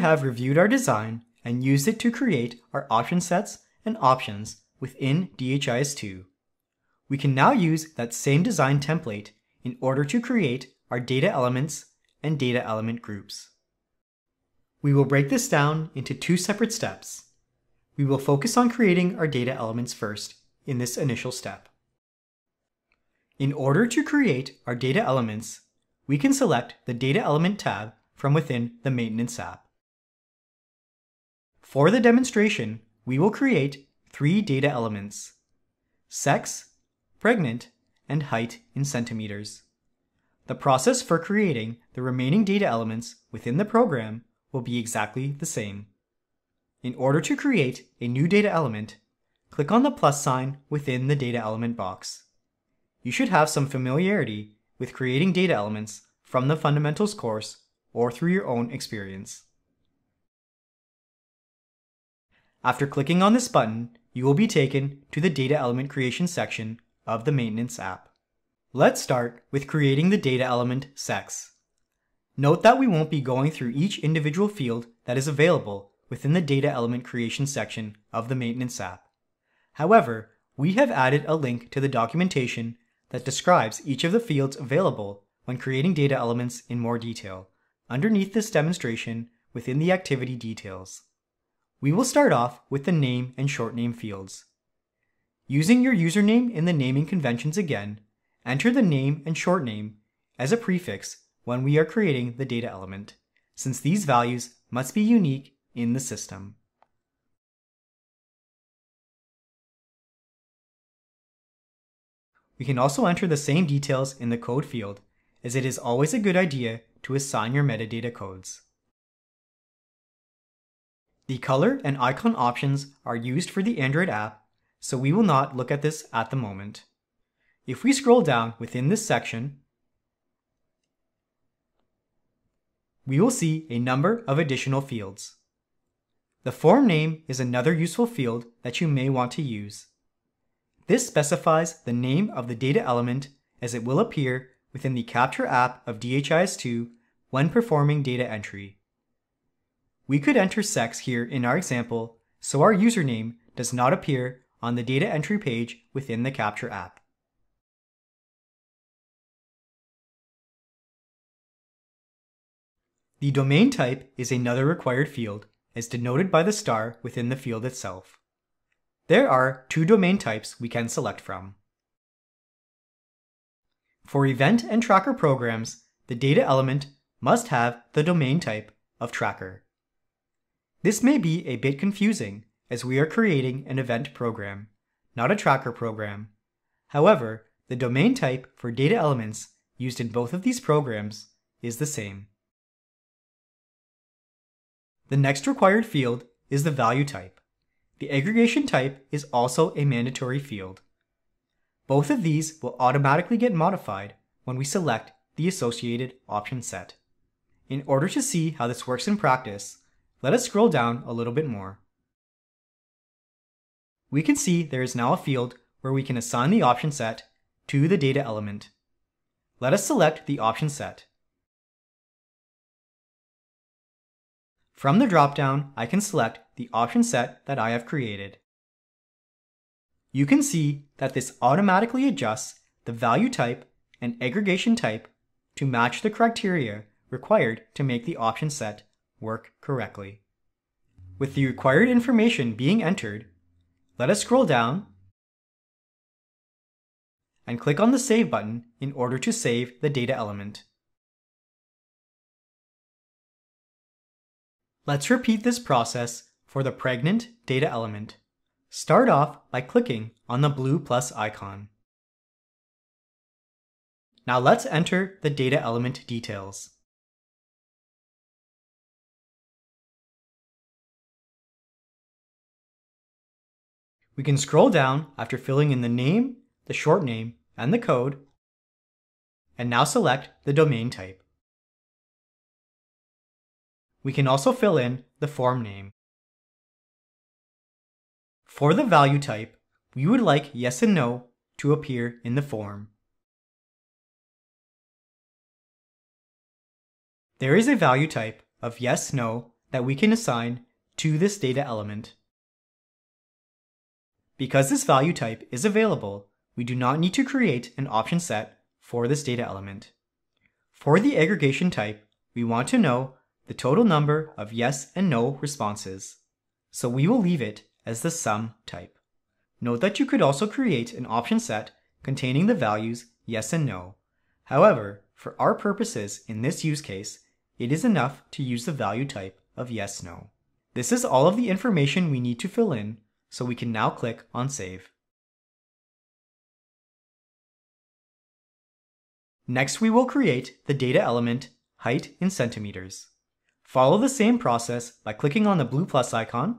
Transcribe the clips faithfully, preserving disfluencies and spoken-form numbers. have reviewed our design and used it to create our option sets and options within D H I S two. We can now use that same design template in order to create our data elements and data element groups. We will break this down into two separate steps. We will focus on creating our data elements first in this initial step. In order to create our data elements, we can select the Data Element tab from within the Maintenance app. For the demonstration, we will create three data elements: sex, pregnant, and height in centimeters. The process for creating the remaining data elements within the program will be exactly the same. In order to create a new data element, click on the plus sign within the data element box. You should have some familiarity with creating data elements from the Fundamentals course or through your own experience. After clicking on this button, you will be taken to the Data Element Creation section of the Maintenance app. Let's start with creating the data element sex. Note that we won't be going through each individual field that is available within the Data Element Creation section of the Maintenance app. However, we have added a link to the documentation that describes each of the fields available when creating data elements in more detail, underneath this demonstration within the activity details. We will start off with the name and short name fields. Using your username in the naming conventions again, enter the name and short name as a prefix when we are creating the data element, since these values must be unique in the system. We can also enter the same details in the code field, as it is always a good idea to assign your metadata codes. The color and icon options are used for the Android app, so we will not look at this at the moment. If we scroll down within this section, we will see a number of additional fields. The form name is another useful field that you may want to use. This specifies the name of the data element, as it will appear within the Capture app of D H I S two when performing data entry. We could enter sex here in our example, so our username does not appear on the data entry page within the Capture app. The domain type is another required field, as denoted by the star within the field itself. There are two domain types we can select from. For event and tracker programs, the data element must have the domain type of tracker. This may be a bit confusing, as we are creating an event program, not a tracker program. However, the domain type for data elements used in both of these programs is the same. The next required field is the value type. The aggregation type is also a mandatory field. Both of these will automatically get modified when we select the associated option set. In order to see how this works in practice, let us scroll down a little bit more. We can see there is now a field where we can assign the option set to the data element. Let us select the option set. From the dropdown, I can select the option set that I have created. You can see that this automatically adjusts the value type and aggregation type to match the criteria required to make the option set work correctly. With the required information being entered, let us scroll down and click on the Save button in order to save the data element. Let's repeat this process for the pregnant data element. Start off by clicking on the blue plus icon. Now let's enter the data element details. We can scroll down after filling in the name, the short name, and the code, and now select the domain type. We can also fill in the form name. For the value type, we would like yes and no to appear in the form. There is a value type of yes, no that we can assign to this data element. Because this value type is available, we do not need to create an option set for this data element. For the aggregation type, we want to know the total number of yes and no responses, so we will leave it as the sum type. Note that you could also create an option set containing the values yes and no. However, for our purposes in this use case, it is enough to use the value type of yes, no. This is all of the information we need to fill in, so we can now click on Save. Next, we will create the data element height in centimeters. Follow the same process by clicking on the blue plus icon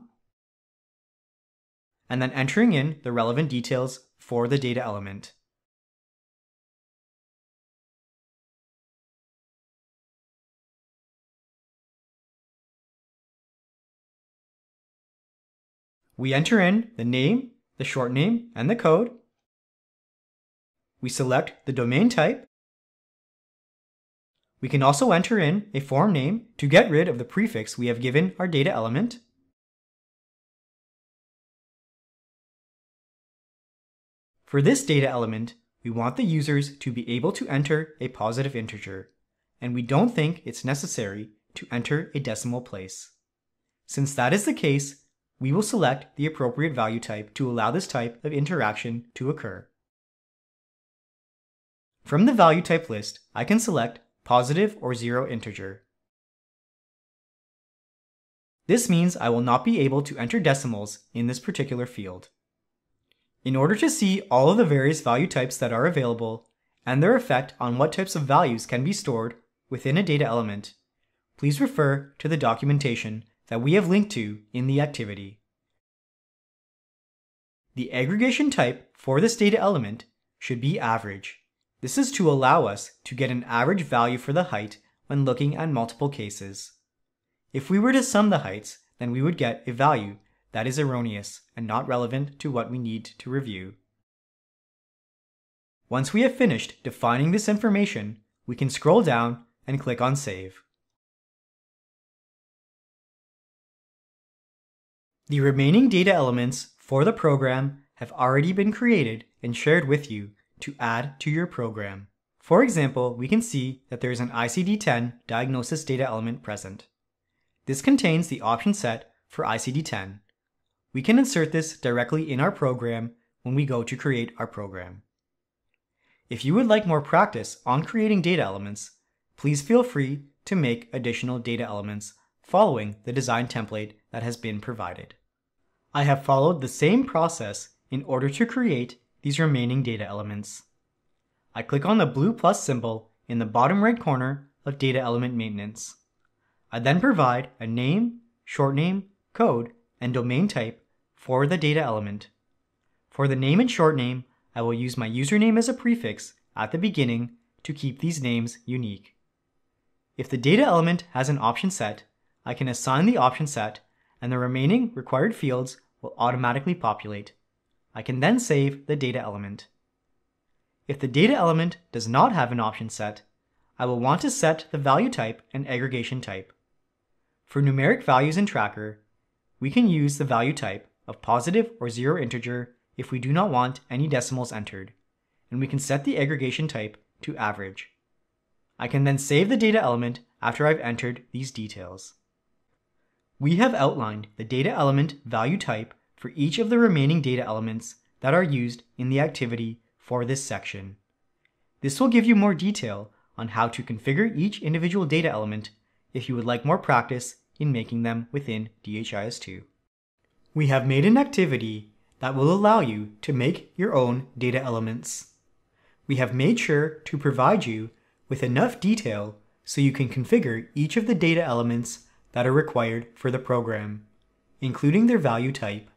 and then entering in the relevant details for the data element. We enter in the name, the short name, and the code. We select the domain type. We can also enter in a form name to get rid of the prefix we have given our data element. For this data element, we want the users to be able to enter a positive integer, and we don't think it's necessary to enter a decimal place. Since that is the case, we will select the appropriate value type to allow this type of interaction to occur. From the value type list, I can select positive or zero integer. This means I will not be able to enter decimals in this particular field. In order to see all of the various value types that are available and their effect on what types of values can be stored within a data element, please refer to the documentation that we have linked to in the activity. The aggregation type for this data element should be average. This is to allow us to get an average value for the height when looking at multiple cases. If we were to sum the heights, then we would get a value that is erroneous and not relevant to what we need to review. Once we have finished defining this information, we can scroll down and click on Save. The remaining data elements for the program have already been created and shared with you to add to your program. For example, we can see that there is an I C D ten diagnosis data element present. This contains the option set for I C D ten. We can insert this directly in our program when we go to create our program. If you would like more practice on creating data elements, please feel free to make additional data elements following the design template that has been provided. I have followed the same process in order to create these remaining data elements. I click on the blue plus symbol in the bottom right corner of Data Element Maintenance. I then provide a name, short name, code, and domain type for the data element. For the name and short name, I will use my username as a prefix at the beginning to keep these names unique. If the data element has an option set, I can assign the option set and the remaining required fields will automatically populate. I can then save the data element. If the data element does not have an option set, I will want to set the value type and aggregation type. For numeric values in Tracker, we can use the value type of positive or zero integer if we do not want any decimals entered, and we can set the aggregation type to average. I can then save the data element after I've entered these details. We have outlined the data element value type for each of the remaining data elements that are used in the activity for this section. This will give you more detail on how to configure each individual data element if you would like more practice in making them within D H I S two. We have made an activity that will allow you to make your own data elements. We have made sure to provide you with enough detail so you can configure each of the data elements that are required for the program, including their value type.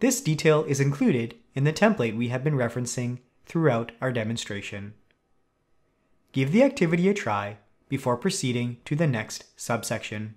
This detail is included in the template we have been referencing throughout our demonstration. Give the activity a try before proceeding to the next subsection.